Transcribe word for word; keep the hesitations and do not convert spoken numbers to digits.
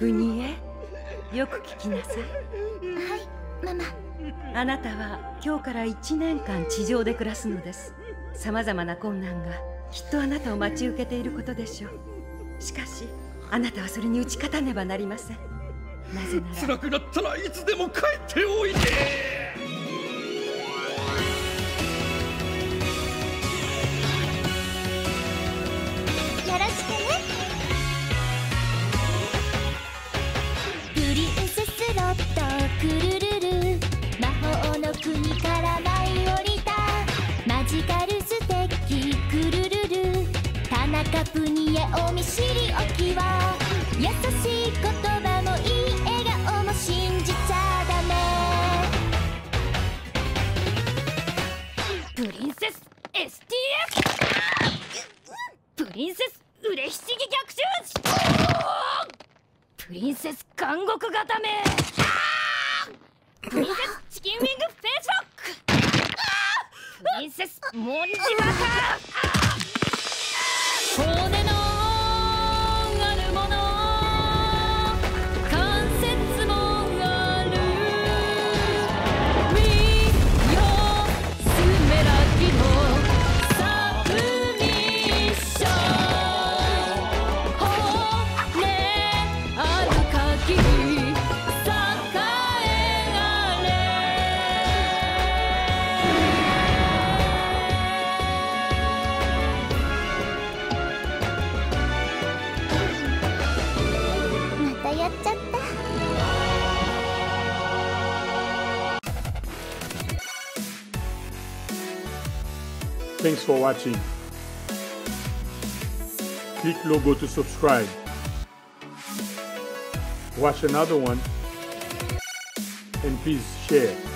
ウニエ、よく聞きなさい。はい、ママ。あなたは今日からいちねんかん地上で暮らすのです。さまざまな困難がきっとあなたを待ち受けていることでしょう。しかしあなたはそれに打ち勝たねばなりません。なぜなら辛くなったらいつでも帰っておいで。くるるる魔法の国から舞い降りたマジカルステッキくるるる田中プニエお見知りおきは優しい言葉もいい笑顔も信じちゃダメ。プリンセス エスティーエフ プリンセスうれひしぎ逆襲プリンセス監獄固めプリンセスチキンウィングフェイスロックプリンセスモンジバカ骨のあるもの関節もあるミヨスメラキのサブミッション骨ある限りやっちゃった。Thanks for watching. Click logo to subscribe. Watch another one and please share.